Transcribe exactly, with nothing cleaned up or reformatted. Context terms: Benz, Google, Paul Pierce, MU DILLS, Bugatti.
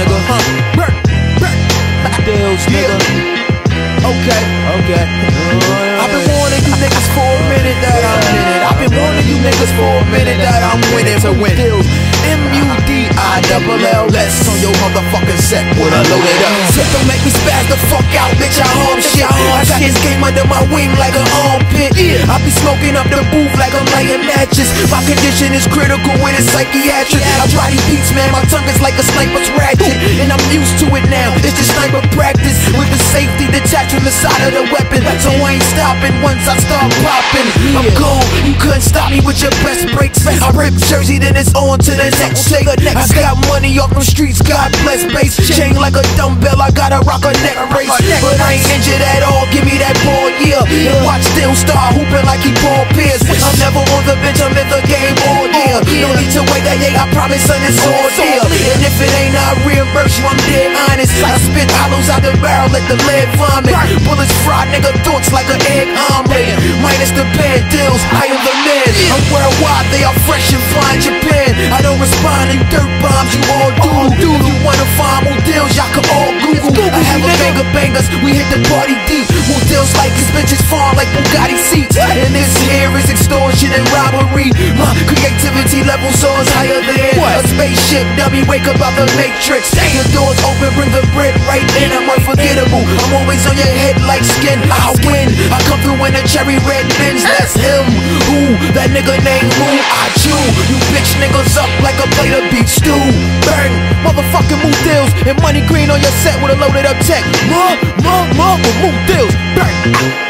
nigga, huh? Burr, burr. Dills, nigga. Okay, okay. I've been warning you niggas for a minute that I'm in it. I've been warning you niggas for a minute that I'm winning to win. Dills, M U D I L L S on your motherfucking set when I load it up. Shit, don't make me spaz the fuck out, bitch. I harm shit. I got this game under my wing like an armpit. I be smoking up the booth like I'm lighting matches. My condition is critical and it's psychiatric. I try these beats, man. My tongue is like a sniper's ratchet, and I'm used to it now. It's just sniper practice with the safety detached from the side of the weapon. So I ain't stopping once I start popping. I'm gone. You couldn't stop me with your best breaks. I rip jersey, then it's on to the next shake. I got money off them streets, God bless base. Chain like a dumbbell, I gotta rock a neck brace. But I ain't injured at all, give me that ball, yeah. And watch still start hooping like he Paul Pierce. I'm never on the bench, I'm in the game all year. No need to wait that day, I promise son, it's all deal. And if it ain't, I reimburse you, I'm dead honest. I spit hollows out the barrel, let the lead vomit. Bullets fried, nigga, thoughts like an egg omelet. Minus the bad deals, I am the man. I'm worldwide, they are fresh and fine Japan. I don't respond in dirt bombs, you all do. All do. If you wanna find Mu Dills, y'all can all Google. Google I have a bang of bangers, we hit the party deep. Mu Dills like his bitches farm like Bugatti seats. And this here is extortion and robbery. My creativity level soars higher than what? A spaceship dummy, wake up out the matrix. Damn. The doors open, bring the bread right in. I'm unforgettable, I'm always on your head like skin. I win, I come through in a cherry red Benz. That's him, who? That nigga named Mu. I chew, you bitch niggas up like a plate of beef stew. Burn, motherfucking Mu Dills and money green on your set with a loaded up tech. Mu, mu, mu, Mu Dills, burn.